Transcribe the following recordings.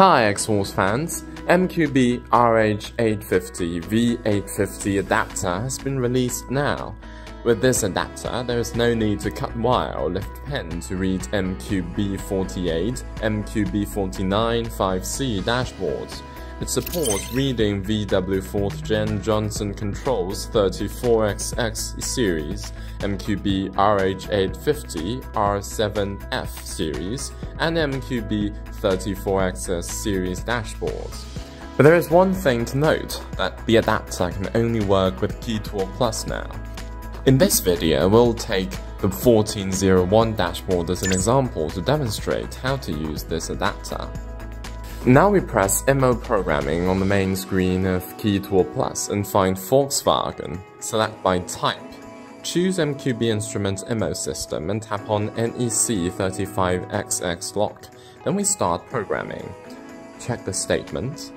Hi Xhorse fans, MQB RH850 V850 adapter has been released now. With this adapter, there is no need to cut wire or lift pen to read MQB48, MQB49 5C dashboards. It supports reading VW 4th Gen Johnson Controls 34XX series, MQB RH850 R7F series, and MQB 34XS series dashboards. But there is one thing to note, that the adapter can only work with Key Tool PLUS now. In this video, we'll take the 1401 dashboard as an example to demonstrate how to use this adapter. Now we press EMO programming on the main screen of Key Tool PLUS and find Volkswagen, select by type. Choose MQB Instrument EMO System and tap on NEC35XX lock, then we start programming. Check the statement,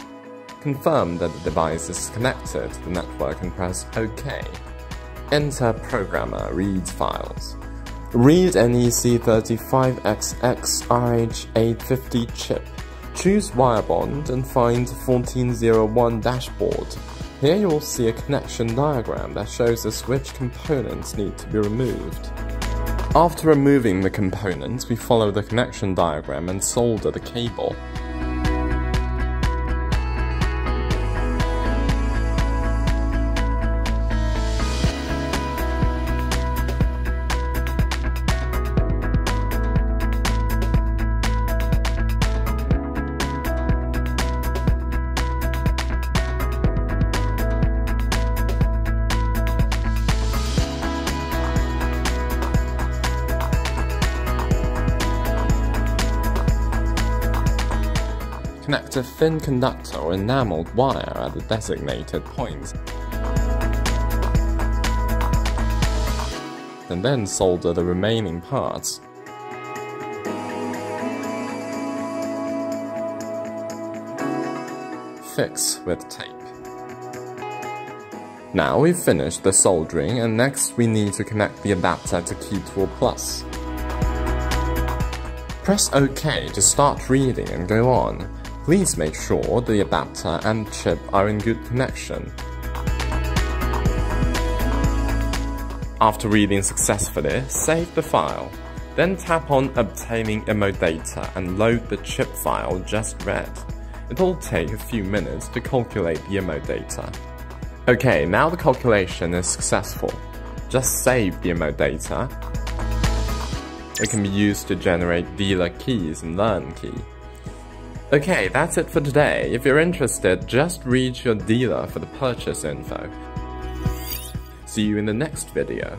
confirm that the device is connected to the network and press OK. Enter Programmer Reads Files. Read NEC35XX RH850 chip. Choose Wirebond and find 1401 dashboard. Here you will see a connection diagram that shows us which components need to be removed. After removing the components, we follow the connection diagram and solder the cable. Connect a thin conductor or enameled wire at the designated point, and then solder the remaining parts. Fix with tape. Now we've finished the soldering, and next we need to connect the adapter to Key Tool PLUS. Press OK to start reading and go on. Please make sure the adapter and chip are in good connection. After reading successfully, save the file. Then tap on Obtaining EMO Data and load the chip file just read. It'll take a few minutes to calculate the EMO data. Okay, now the calculation is successful. Just save the EMO data. It can be used to generate dealer keys and learn key. Okay, that's it for today. If you're interested, just reach your dealer for the purchase info. See you in the next video.